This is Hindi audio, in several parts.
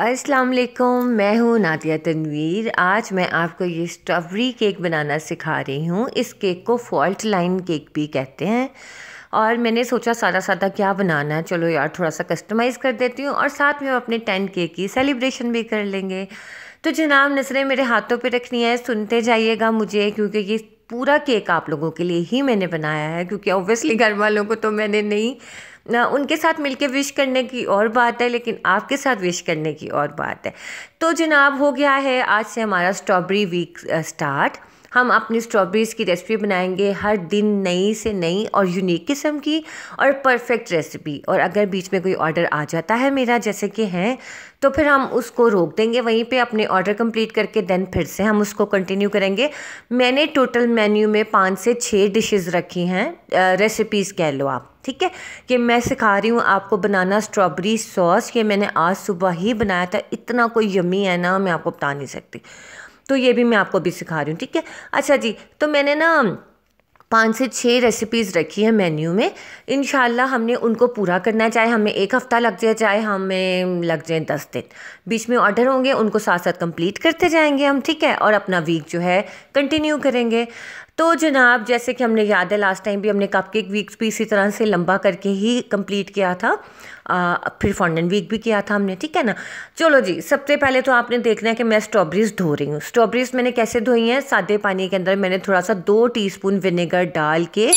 अस्सलाम वालेकुम, मैं हूँ नादिया तनवीर। आज मैं आपको ये स्ट्रॉबेरी केक बनाना सिखा रही हूँ। इस केक को फॉल्ट लाइन केक भी कहते हैं। और मैंने सोचा सादा सादा क्या बनाना है, चलो यार थोड़ा सा कस्टमाइज़ कर देती हूँ और साथ में हम अपने 10K की सेलिब्रेशन भी कर लेंगे। तो जनाब नज़रें मेरे हाथों पे रखनी है, सुनते जाइएगा मुझे, क्योंकि ये पूरा केक आप लोगों के लिए ही मैंने बनाया है। क्योंकि ऑब्वियसली घर वालों को तो मैंने नहीं ना, उनके साथ मिलके विश करने की और बात है, लेकिन आपके साथ विश करने की और बात है। तो जनाब हो गया है आज से हमारा स्ट्रॉबेरी वीक स्टार्ट। हम अपनी स्ट्रॉबेरीज़ की रेसिपी बनाएंगे, हर दिन नई से नई और यूनिक किस्म की और परफेक्ट रेसिपी। और अगर बीच में कोई ऑर्डर आ जाता है मेरा, जैसे कि है, तो फिर हम उसको रोक देंगे वहीं पे, अपने ऑर्डर कंप्लीट करके देन फिर से हम उसको कंटिन्यू करेंगे। मैंने टोटल मेन्यू में 5 से 6 डिशेस रखी हैं, रेसिपीज़ कह लो आप, ठीक है। कि मैं सिखा रही हूँ आपको बनाना स्ट्रॉबेरी सॉस। ये मैंने आज सुबह ही बनाया था, इतना कोई यम्मी है ना, मैं आपको बता नहीं सकती। तो ये भी मैं आपको भी सिखा रही हूँ, ठीक है। अच्छा जी, तो मैंने ना 5 से 6 रेसिपीज़ रखी है मेन्यू में। इंशाल्लाह हमने उनको पूरा करना है, चाहे हमें 1 हफ़्ता लग जाए, चाहे हमें लग जाए 10 दिन। बीच में ऑर्डर होंगे, उनको साथ साथ कंप्लीट करते जाएंगे हम, ठीक है। और अपना वीक जो है कंटिन्यू करेंगे। तो जनाब जैसे कि हमने, याद है लास्ट टाइम भी हमने कपकेक वीक्स भी इसी तरह से लंबा करके ही कंप्लीट किया था, फिर फॉन्डेंट वीक भी किया था हमने, ठीक है ना। चलो जी, सबसे पहले तो आपने देखना है कि मैं स्ट्रॉबेरीज़ धो रही हूँ। स्ट्रॉबेरीज़ मैंने कैसे धोई हैं, सादे पानी के अंदर मैंने थोड़ा सा 2 टीस्पून विनेगर डाल के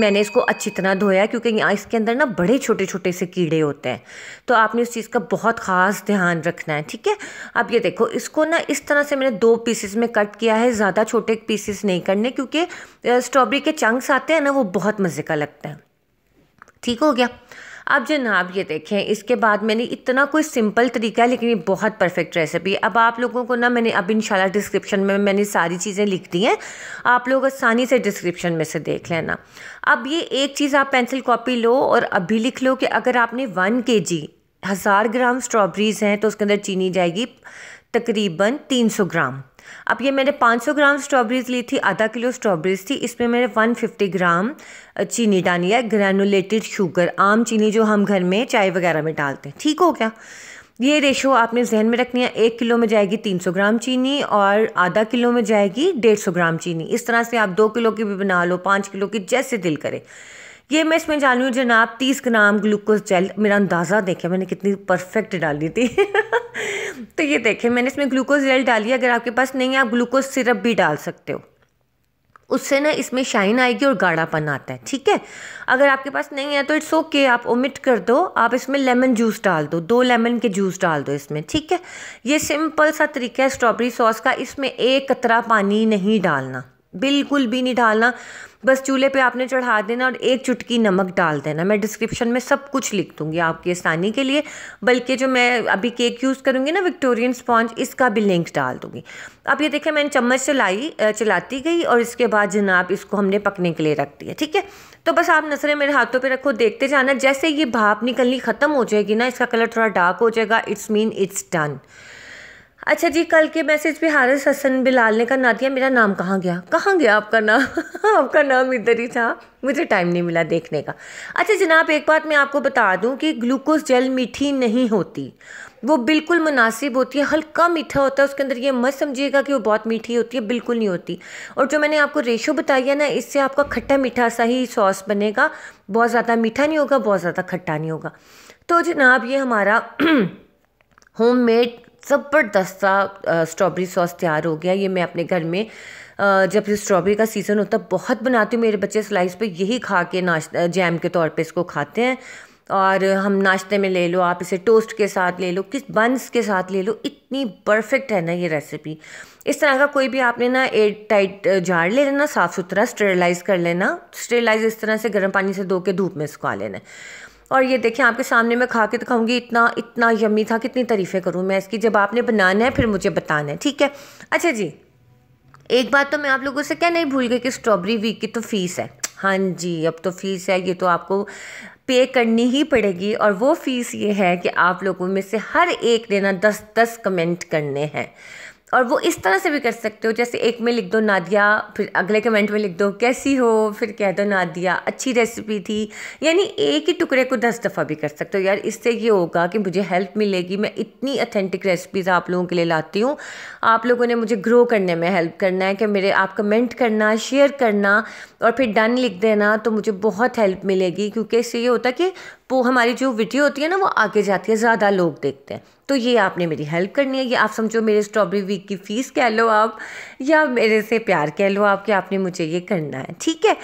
मैंने इसको अच्छी तरह धोया, क्योंकि यहाँ इसके अंदर ना बड़े छोटे छोटे से कीड़े होते हैं। तो आपने उस चीज़ का बहुत ख़ास ध्यान रखना है, ठीक है। अब ये देखो, इसको ना इस तरह से मैंने 2 पीसेस में कट किया है, ज़्यादा छोटे पीसेस नहीं करने, क्योंकि स्ट्रॉबेरी के चंक्स आते हैं ना, वो बहुत मज़े का लगता है। ठीक हो गया। अब जनाब ये देखें, इसके बाद मैंने इतना कोई सिंपल तरीका है, लेकिन ये बहुत परफेक्ट रेसिपी है। अब आप लोगों को ना मैंने, अब इंशाल्लाह डिस्क्रिप्शन में मैंने सारी चीज़ें लिख दी हैं, आप लोग आसानी से डिस्क्रिप्शन में से देख लेना। अब ये एक चीज़, आप पेंसिल कॉपी लो और अभी लिख लो कि अगर आपने 1 kg 1000 ग्राम स्ट्रॉबेरीज़ हैं तो उसके अंदर चीनी जाएगी तकरीबन 300 ग्राम। अब ये मैंने 500 ग्राम स्ट्रॉबेरीज़ ली थी, आधा किलो स्ट्रॉबेरीज़ थी, इसमें मैंने 150 ग्राम चीनी डाली है, ग्रैनुलेटेड शुगर, आम चीनी जो हम घर में चाय वगैरह में डालते हैं। ठीक हो गया। ये रेशो आपने जहन में रखनी है, 1 किलो में जाएगी 300 ग्राम चीनी और आधा किलो में जाएगी 150 ग्राम चीनी। इस तरह से आप 2 किलो की भी बना लो, 5 किलो की, जैसे दिल करे। ये मैं इसमें डाल रही हूँ जनाब 30 ग्राम ग्लूकोज जेल। मेरा अंदाज़ा देखें मैंने कितनी परफेक्ट डाली थी तो ये देखें मैंने इसमें ग्लूकोज जेल डाली है। अगर आपके पास नहीं है, आप ग्लूकोज सिरप भी डाल सकते हो, उससे ना इसमें शाइन आएगी और गाढ़ापन आता है, ठीक है। अगर आपके पास नहीं है तो इट्स ओके, आप ओमिट कर दो। आप इसमें लेमन जूस डाल दो, 2 लेमन के जूस डाल दो इसमें, ठीक है। ये सिंपल सा तरीका है स्ट्रॉबेरी सॉस का। इसमें 1 कतरा पानी नहीं डालना, बिल्कुल भी नहीं डालना। बस चूल्हे पे आपने चढ़ा देना और 1 चुटकी नमक डाल देना। मैं डिस्क्रिप्शन में सब कुछ लिख दूंगी आपकी आसानी के लिए, बल्कि जो मैं अभी केक यूज़ करूंगी ना, विक्टोरियन स्पॉन्ज, इसका भी लिंक डाल दूंगी। अब ये देखें मैंने चम्मच चलाती गई और इसके बाद जनाब इसको हमने पकने के लिए रख दिया, ठीक है। तो बस आप नज़रें मेरे हाथों पे रखो, देखते जाना। जैसे ये भाप निकलनी ख़त्म हो जाएगी ना, इसका कलर थोड़ा डार्क हो जाएगा, इट्स मीन इट्स डन। अच्छा जी, कल के मैसेज पे हारत हसन बिलाल ने कहा, नादिया मेरा नाम कहाँ गया आपका नाम आपका नाम इधर ही था, मुझे टाइम नहीं मिला देखने का। अच्छा जनाब, एक बात मैं आपको बता दूं कि ग्लूकोज जेल मीठी नहीं होती, वो बिल्कुल मुनासिब होती है, हल्का मीठा होता है उसके अंदर। ये मत समझिएगा कि वो बहुत मीठी होती है, बिल्कुल नहीं होती। और जो मैंने आपको रेशो बताई है ना, इससे आपका खट्टा मीठा सा ही सॉस बनेगा, बहुत ज़्यादा मीठा नहीं होगा, बहुत ज़्यादा खट्टा नहीं होगा। तो जनाब ये हमारा होममेड ज़बरदस्त सा स्ट्रॉबेरी सॉस तैयार हो गया। ये मैं अपने घर में जब स्ट्रॉबेरी का सीज़न होता है बहुत बनाती हूँ। मेरे बच्चे स्लाइस पे यही खा के नाश्ता, जैम के तौर पे इसको खाते हैं। और हम नाश्ते में ले लो, आप इसे टोस्ट के साथ ले लो, किस बंस के साथ ले लो, इतनी परफेक्ट है ना ये रेसिपी। इस तरह का कोई भी आपने ना एयर टाइट जार ले लेना, साफ़ सुथरा स्टरलाइज़ कर लेना। स्टरलाइज़ इस तरह से गर्म पानी से धो के धूप में सुखा लेना। और ये देखिए आपके सामने मैं खा के दिखाऊंगी, इतना यम्मी था, कितनी तारीफ़ें करूं मैं इसकी। जब आपने बनाना है फिर मुझे बताना है, ठीक है। अच्छा जी, एक बात तो मैं आप लोगों से कहना ही भूल गई कि स्ट्रॉबेरी वीक की तो फ़ीस है। हाँ जी, अब तो फ़ीस है, ये तो आपको पे करनी ही पड़ेगी। और वो फ़ीस ये है कि आप लोगों में से हर एक ने ना 10-10 कमेंट करने हैं। और वो इस तरह से भी कर सकते हो, जैसे एक में लिख दो नादिया, फिर अगले कमेंट में लिख दो कैसी हो, फिर कह दो नादिया अच्छी रेसिपी थी। यानी एक ही टुकड़े को 10 दफ़ा भी कर सकते हो। यार इससे ये होगा कि मुझे हेल्प मिलेगी, मैं इतनी ऑथेंटिक रेसिपीज़ आप लोगों के लिए लाती हूँ। आप लोगों ने मुझे ग्रो करने में हेल्प करना है कि मेरे आप कमेंट करना, शेयर करना और फिर डन लिख देना, तो मुझे बहुत हेल्प मिलेगी। क्योंकि इससे ये होता है कि वो हमारी जो वीडियो होती है ना वो आगे जाती है, ज़्यादा लोग देखते हैं। तो ये आपने मेरी हेल्प करनी है। ये आप समझो मेरे स्ट्रॉबेरी वीक की फ़ीस कह लो आप, या मेरे से प्यार कह लो आप, कि आपने मुझे ये करना है, ठीक है।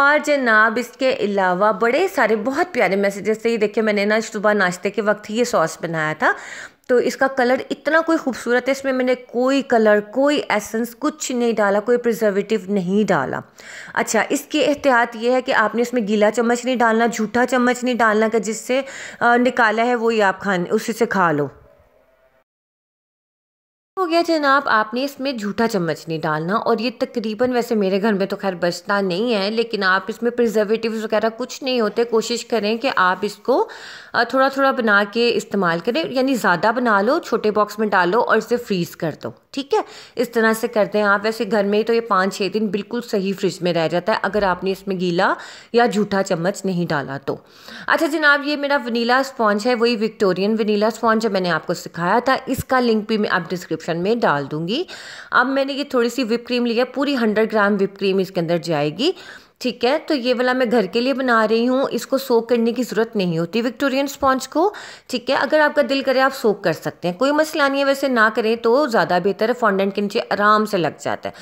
और जनाब इसके अलावा बड़े सारे बहुत प्यारे मैसेजेस थे। ये देखिए मैंने ना सुबह नाश्ते के वक्त ही ये सॉस बनाया था, तो इसका कलर इतना कोई खूबसूरत है, इसमें मैंने कोई कलर, कोई एसेंस कुछ नहीं डाला, कोई प्रिजर्वेटिव नहीं डाला। अच्छा इसकी एहतियात ये है कि आपने इसमें गीला चम्मच नहीं डालना, झूठा चम्मच नहीं डालना कि जिससे निकाला है वही आप खाने उसी से खा लो। हो गया जनाब, आपने इसमें झूठा चम्मच नहीं डालना। और ये तकरीबन, वैसे मेरे घर में तो खैर बचता नहीं है, लेकिन आप इसमें प्रिजर्वेटिव्स वगैरह कुछ नहीं होते। कोशिश करें कि आप इसको थोड़ा थोड़ा बना के इस्तेमाल करें, यानी ज़्यादा बना लो, छोटे बॉक्स में डालो और इसे फ्रीज़ कर दो, ठीक है। इस तरह से करते हैं आप। वैसे घर में ही तो ये 5-6 दिन बिल्कुल सही फ्रिज में रह जाता है, अगर आपने इसमें गीला या झूठा चम्मच नहीं डाला तो। अच्छा जनाब ये मेरा वनीला स्पॉन्ज है, वही विक्टोरियन वनीला स्पॉन्ज मैंने आपको सिखाया था, इसका लिंक भी मैं आप डिस्क्रिप्शन में डाल दूंगी। अब मैंने ये थोड़ी सी विप क्रीम लिया, पूरी 100 ग्राम विप क्रीम इसके अंदर जाएगी, ठीक है। तो ये वाला मैं घर के लिए बना रही हूँ, इसको सोक करने की ज़रूरत नहीं होती विक्टोरियन स्पॉन्ज को, ठीक है। अगर आपका दिल करे आप सोक कर सकते हैं, कोई मसला नहीं है, वैसे ना करें तो ज़्यादा बेहतर है, फॉन्डेंट के नीचे आराम से लग जाता है।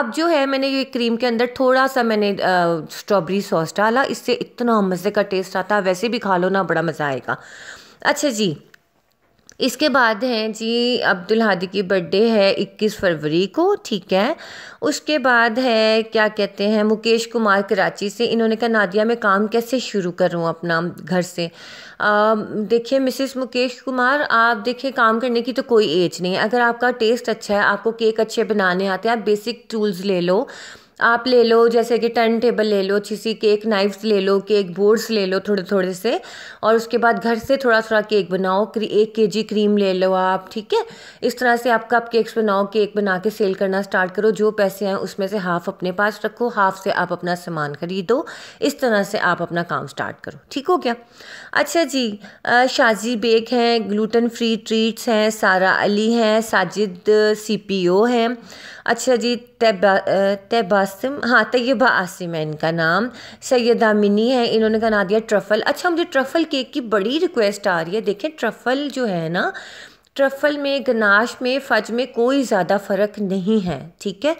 अब जो है मैंने ये क्रीम के अंदर थोड़ा सा मैंने स्ट्रॉबेरी सॉस डाला, इससे इतना मज़े का टेस्ट आता है, वैसे भी खा लो ना बड़ा मज़ा आएगा। अच्छा जी इसके बाद है जी अब्दुल हादी की बर्थडे है 21 फरवरी को, ठीक है। उसके बाद है क्या कहते हैं मुकेश कुमार कराची से, इन्होंने कहा नादिया मैं काम कैसे शुरू करूं अपना घर से। देखिए मिसेस मुकेश कुमार, आप देखिए काम करने की तो कोई एज नहीं है। अगर आपका टेस्ट अच्छा है, आपको केक अच्छे बनाने आते हैं, आप बेसिक टूल्स ले लो, आप ले लो जैसे कि टर्न टेबल ले लो, अच्छी सी केक नाइफ्स ले लो, केक बोर्ड्स ले लो थोड़े थोड़े से, और उसके बाद घर से थोड़ा थोड़ा केक बनाओ। 1 kg क्रीम ले लो आप, ठीक है। इस तरह से आप कप केक्स बनाओ, केक बना के सेल करना स्टार्ट करो। जो पैसे आए उसमें से हाफ अपने पास रखो, हाफ से आप अपना सामान खरीदो, इस तरह से आप अपना काम स्टार्ट करो, ठीक हो गया। अच्छा जी शाजी बेग हैं, ग्लूटन फ्री ट्रीट्स हैं, सारा अली हैं, साजिद CPO हैं। अच्छा जी तैबासिम, हाँ तैयबा आसिम है इनका नाम। सैयदा मिनी है, इन्होंने कहा नादिया ट्रफ़ल, अच्छा मुझे ट्रफ़ल केक की बड़ी रिक्वेस्ट आ रही है। देखें ट्रफ़ल जो है ना, ट्रफ़ल में, गनाश में, फज में कोई ज़्यादा फ़र्क नहीं है, ठीक है।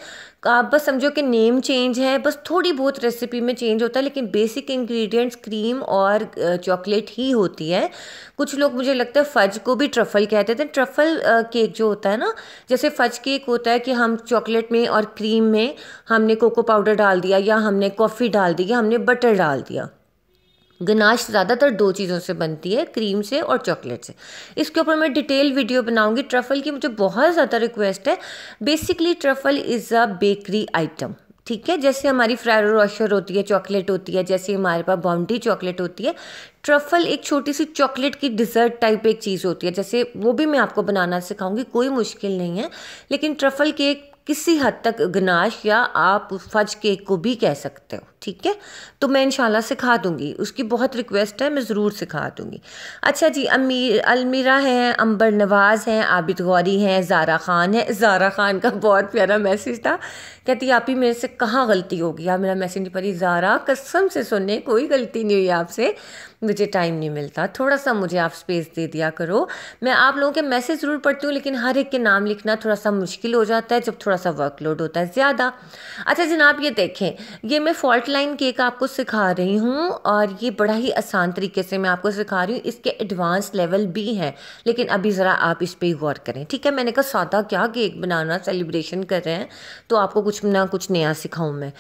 आप बस समझो कि नेम चेंज है, बस थोड़ी बहुत रेसिपी में चेंज होता है, लेकिन बेसिक इंग्रेडिएंट्स क्रीम और चॉकलेट ही होती है। कुछ लोग मुझे लगता है फ़ज को भी ट्रफ़ल कहते थे। ट्रफ़ल केक जो होता है ना, जैसे फ़ज केक होता है कि हम चॉकलेट में और क्रीम में हमने कोको पाउडर डाल दिया, या हमने कॉफ़ी डाल दी, या हमने बटर डाल दिया। गनाश ज़्यादातर 2 चीज़ों से बनती है, क्रीम से और चॉकलेट से। इसके ऊपर मैं डिटेल वीडियो बनाऊंगी। ट्रफ़ल की मुझे बहुत ज़्यादा रिक्वेस्ट है। Basically truffle is a bakery item, ठीक है। जैसे हमारी फ्रेरो रोशर होती है, चॉकलेट होती है, जैसे हमारे पास बाउंटी चॉकलेट होती है, ट्रफ़ल एक छोटी सी चॉकलेट की डिज़र्ट टाइप एक चीज़ होती है, जैसे वो भी मैं आपको बनाना सिखाऊंगी, कोई मुश्किल नहीं है। लेकिन ट्रफ़ल केक किसी हद तक गनाश या आप फज केक को भी कह सकते हो, ठीक है। तो मैं इंशाल्लाह सिखा दूंगी, उसकी बहुत रिक्वेस्ट है, मैं ज़रूर सिखा दूंगी। अच्छा जी अलमीरा हैं, अंबर नवाज़ हैं, आबिद गौरी हैं, ज़ारा खान है। ज़ारा खान का बहुत प्यारा मैसेज था, कहती आप ही मेरे से कहाँ गलती होगी, आप मेरा मैसेज नहीं पढ़ी। ज़ारा कसम से सुने कोई गलती नहीं हुई आपसे, मुझे टाइम नहीं मिलता, थोड़ा सा मुझे आप स्पेस दे दिया करो। मैं आप लोगों के मैसेज ज़रूर पढ़ती हूँ, लेकिन हर एक के नाम लिखना थोड़ा सा मुश्किल हो जाता है जब थोड़ा सा वर्कलोड होता है ज़्यादा। अच्छा जनाब ये देखें, ये मैं फॉल्ट लाइन केक आपको सिखा रही हूँ, और ये बड़ा ही आसान तरीके से मैं आपको सिखा रही हूँ। इसके एडवांस लेवल भी हैं, लेकिन अभी ज़रा आप इस पर गौर करें, ठीक है। मैंने कहा सादा क्या केक बनाना, सेलिब्रेशन कर रहे हैं तो आपको कुछ ना कुछ नया सिखाऊँ मैं।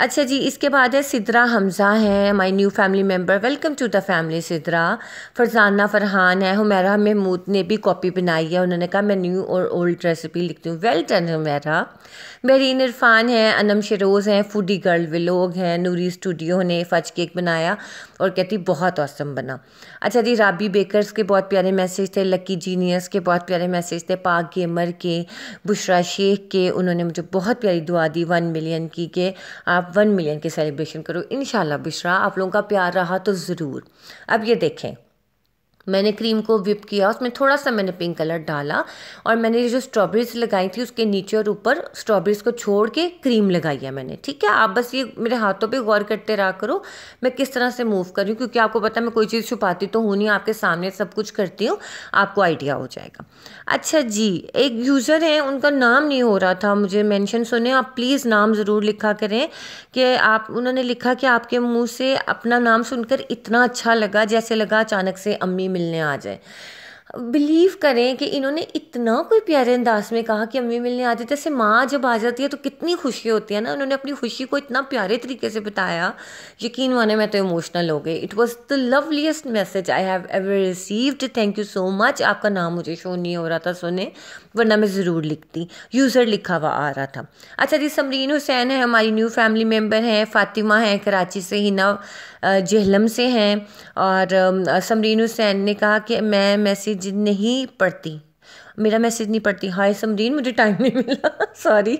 अच्छा जी, इसके बाद है सिद्रा हमज़ा है, my new family member, welcome to the family Sidra. Farzana Farhan है, हुमेरा महमूद ने भी कॉपी बनाई है, उन्होंने कहा मैं न्यू और ओल्ड रेसिपी लिखती हूँ, वेल डन हुमेरा। मरीम इरफान है, अनम शरोज़ हैं, फूडी गर्ल विलोग हैं, नूरी स्टूडियो ने फज केक बनाया और कहती बहुत औसम बना। अच्छा जी, राबी बेकर्स के बहुत प्यारे मैसेज थे, लकी जीनियस के बहुत प्यारे मैसेज थे, पाक गेमर के, बुशरा शेख के, उन्होंने मुझे बहुत प्यारी दुआ दी 1 मिलियन की कि आप 1 मिलियन के सेलिब्रेशन करो। इंशाल्लाह बुशरा, आप लोगों का प्यार रहा तो ज़रूर। अब ये देखें, मैंने क्रीम को व्हिप किया, उसमें थोड़ा सा मैंने पिंक कलर डाला और मैंने जो स्ट्रॉबेरीज लगाई थी उसके नीचे और ऊपर स्ट्रॉबेरीज को छोड़ के क्रीम लगाई है मैंने, ठीक है। आप बस ये मेरे हाथों पे गौर करते रहा करो मैं किस तरह से मूव कर रही हूँ, क्योंकि आपको पता मैं कोई चीज़ छुपाती तो हूँ नहीं, आपके सामने सब कुछ करती हूँ, आपको आइडिया हो जाएगा। अच्छा जी, एक यूज़र हैं, उनका नाम नहीं हो रहा था मुझे मैंशन, सुने आप प्लीज़ नाम ज़रूर लिखा करें कि आप, उन्होंने लिखा कि आपके मुँह से अपना नाम सुनकर इतना अच्छा लगा, जैसे लगा अचानक से अम्मी मिलने आ जाए। बिलीव करें कि इन्होंने इतना कोई प्यारे अंदाज में कहा कि अम्मी मिलने आ जाती है, जैसे माँ जब आ जाती है तो कितनी खुशी होती है ना, उन्होंने अपनी खुशी को इतना प्यारे तरीके से बताया, यकीन माने मैं तो इमोशनल हो गई। It was the loveliest message I have ever received, thank you so much. आपका नाम मुझे शो नहीं हो रहा था सुने, वरना मैं ज़रूर लिखती, यूज़र लिखा हुआ आ रहा था। अच्छा जी, समरीन हुसैन है, हमारी न्यू फैमिली मेम्बर हैं, फ़ातिमा हैं कराची से, हिना जहलम से हैं, और समरीन हुसैन ने कहा कि मैं मैसेज नहीं पढ़ती, मेरा मैसेज नहीं पढ़ती। हाय समरीन, मुझे टाइम नहीं मिला, सॉरी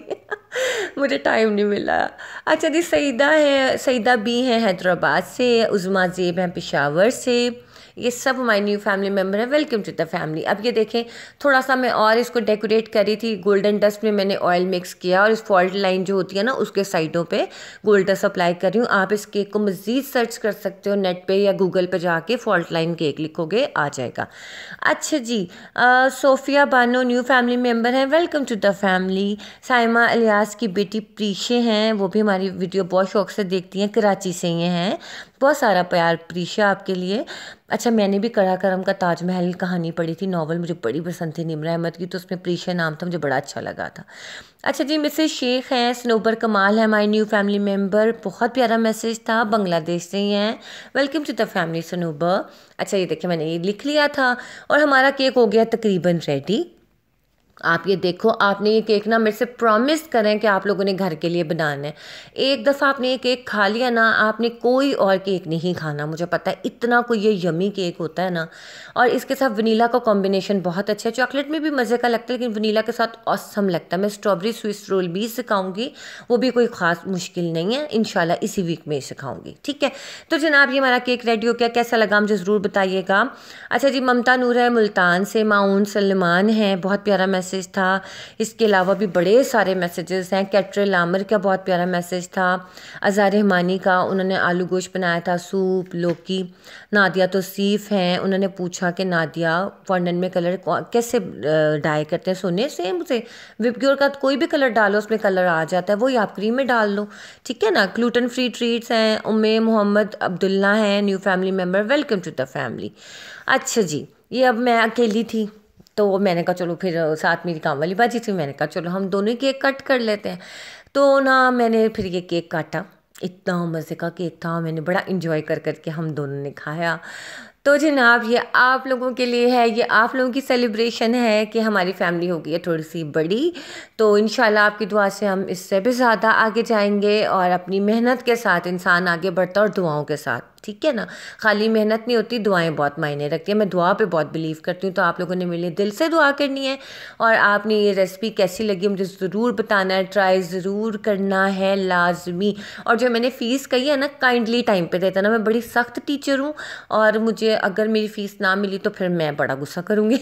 मुझे टाइम नहीं मिला। अच्छा जी, सईदा है, सईदा बी हैं हैदराबाद से, उज़मा ज़ेब हैं पेशावर से, ये सब हमारी न्यू फैमिली मेम्बर है, वेलकम टू द फैमिली। अब ये देखें, थोड़ा सा मैं और इसको डेकोरेट करी थी, गोल्डन डस्ट में मैंने ऑयल मिक्स किया और इस फॉल्ट लाइन जो होती है ना उसके साइडों पे गोल्ड डस्ट अप्लाई कर रही हूँ। आप इस केक को मज़ीद सर्च कर सकते हो नेट पे या गूगल पे जाके, फॉल्ट लाइन केक लिखोगे आ जाएगा। अच्छा जी, Sofia Bano new family member हैं, welcome to the family. Saima Ilyas की बेटी प्रीशे हैं, वो भी हमारी वीडियो बहुत शौक से देखती हैं, कराची से ये हैं, बहुत सारा प्यार प्रीशा आपके लिए। अच्छा, मैंने भी कराकरम का ताजमहल कहानी पढ़ी थी, नॉवल मुझे बड़ी पसंद थी निमरा अहमद की, तो उसमें प्रीशा नाम था, मुझे बड़ा अच्छा लगा था। अच्छा जी, मिसेस शेख हैं, स्नोबर कमाल है, माई न्यू फैमिली मेम्बर, बहुत प्यारा मैसेज था, बांग्लादेश से ही हैं, welcome to the family Snober. अच्छा ये देखिए, मैंने ये लिख लिया था और हमारा केक हो गया तकरीबन रेडी। आप ये देखो, आपने ये केक ना मेरे से प्रॉमिस करें कि आप लोगों ने घर के लिए बनाना है। एक दफ़ा आपने ये केक खा लिया ना, आपने कोई और केक नहीं खाना, मुझे पता है, इतना कोई ये यमी केक होता है ना। और इसके साथ वनीला का कॉम्बिनेशन बहुत अच्छा है, चॉकलेट में भी मज़े का लगता है, लेकिन वनीला के साथ औसम लगता है। मैं स्ट्रॉबेरी स्विस रोल भी सिखाऊंगी, वो भी कोई ख़ास मुश्किल नहीं है, इंशाल्लाह इसी वीक में सिखाऊंगी, ठीक है। तो जनाब, ये हमारा केक रेडी हो गया, कैसा लगा मुझे ज़रूर बताइएगा। अच्छा जी, ममता नूर है मुल्तान से, माउन सलमान है, बहुत प्यारा मैसेज था। इसके अलावा भी बड़े सारे मैसेजेस हैं, कैटरे लामर का बहुत प्यारा मैसेज था, अजा रहमानी का, उन्होंने आलू गोश्त बनाया था, सूप, लौकी। नादिया तौसीफ हैं, उन्होंने पूछा कि नादिया फॉन्डेंट में कलर कैसे डाई करते हैं, सोने सेम से विप ग्योर का कोई भी कलर डालो उसमें कलर आ जाता है, वही आप क्रीम में डाल लो, ठीक है ना। ग्लूटन फ्री ट्रीट्स हैं, उम्मे मोहम्मद अब्दुल्ला हैं, new family member, welcome to the family. अच्छा जी, ये अब मैं अकेली थी तो मैंने कहा चलो, फिर साथ मेरी काम वाली बाजी थी, मैंने कहा चलो हम दोनों ही केक कट कर लेते हैं। तो ना मैंने फिर ये केक काटा, इतना मज़े का केक था, मैंने बड़ा इंजॉय कर करके हम दोनों ने खाया। तो जनाब, ये आप लोगों के लिए है, ये आप लोगों की सेलिब्रेशन है कि हमारी फैमिली हो गई है थोड़ी सी बड़ी, तो इंशाल्लाह आपकी दुआ से हम इससे भी ज़्यादा आगे जाएंगे। और अपनी मेहनत के साथ इंसान आगे बढ़ता है और दुआओं के साथ, ठीक है ना, खाली मेहनत नहीं होती, दुआएं बहुत मायने रखती है। मैं दुआ पे बहुत बिलीव करती हूँ, तो आप लोगों ने मेरे लिए दिल से दुआ करनी है। और आपने ये रेसिपी कैसी लगी मुझे ज़रूर बताना है, ट्राई ज़रूर करना है लाजमी। और जो मैंने फ़ीस कही है ना, काइंडली टाइम पे देता ना, मैं बड़ी सख्त टीचर हूँ और मुझे अगर मेरी फ़ीस ना मिली तो फिर मैं बड़ा गुस्सा करूँगी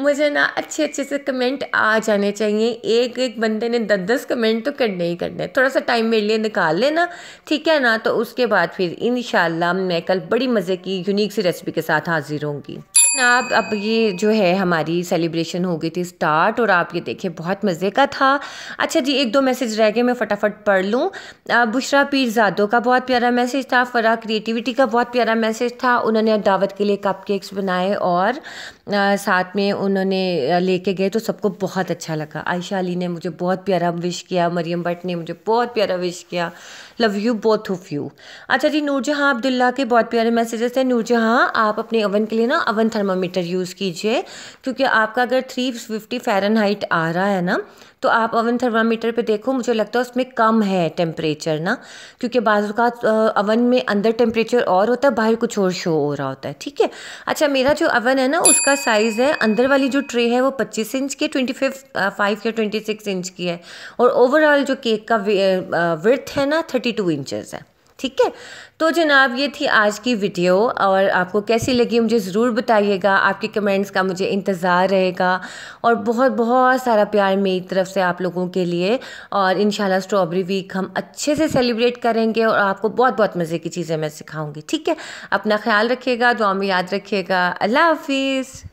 मुझे ना अच्छे अच्छे से कमेंट आ जाने चाहिए, एक एक बंदे ने 10-10 कमेंट तो करने ही करने, थोड़ा सा टाइम मेरे लिए निकाल लेना, ठीक है ना। तो उसके बाद फिर इंशाल्लाह मैं कल बड़ी मज़े की यूनिक सी रेसिपी के साथ हाज़िर होंगी। अब ये जो है हमारी सेलिब्रेशन हो गई थी स्टार्ट और आप ये देखिए बहुत मज़े का था। अच्छा जी, एक दो मैसेज रह गए, मैं फटाफट पढ़ लूँ। बुशरा पीरजादो का बहुत प्यारा मैसेज था, फराह क्रिएटिविटी का बहुत प्यारा मैसेज था, उन्होंने दावत के लिए कपकेक्स बनाए और साथ में उन्होंने लेके गए तो सबको बहुत अच्छा लगा। आयशा अली ने मुझे बहुत प्यारा विश किया, मरीम भट्ट ने मुझे बहुत प्यारा विश किया, love you both of you. अच्छा जी, नूर जहाँ अब्दुल्ला के बहुत प्यारे मैसेजेस थे। नूर जहाँ, आप अपने ओवन के लिए ना ओवन थर्मामीटर यूज़ कीजिए, क्योंकि आपका अगर 350 फ़ारेनहाइट आ रहा है ना तो आप ओवन थर्मामीटर पे देखो, मुझे लगता है उसमें कम है टेम्परेचर ना, क्योंकि बाज़ात ओवन में अंदर टेम्परेचर और होता है, बाहर कुछ और शो हो रहा होता है। ठीक है। अच्छा, मेरा जो ओवन है ना उसका साइज़ है, अंदर वाली जो ट्रे है वो 25 इंच की, 25 या 26 इंच की है, और ओवरऑल जो केक का विड्थ है ना 32 इंचेस है। ठीक है। तो जनाब ये थी आज की वीडियो, और आपको कैसी लगी मुझे ज़रूर बताइएगा, आपके कमेंट्स का मुझे इंतज़ार रहेगा, और बहुत बहुत सारा प्यार मेरी तरफ़ से आप लोगों के लिए, और इंशाल्लाह स्ट्रॉबेरी वीक हम अच्छे से सेलिब्रेट करेंगे और आपको बहुत बहुत मज़े की चीज़ें मैं सिखाऊंगी। ठीक है। अपना ख्याल रखिएगा, दुआ में याद रखिएगा। अल्लाह हाफिज़।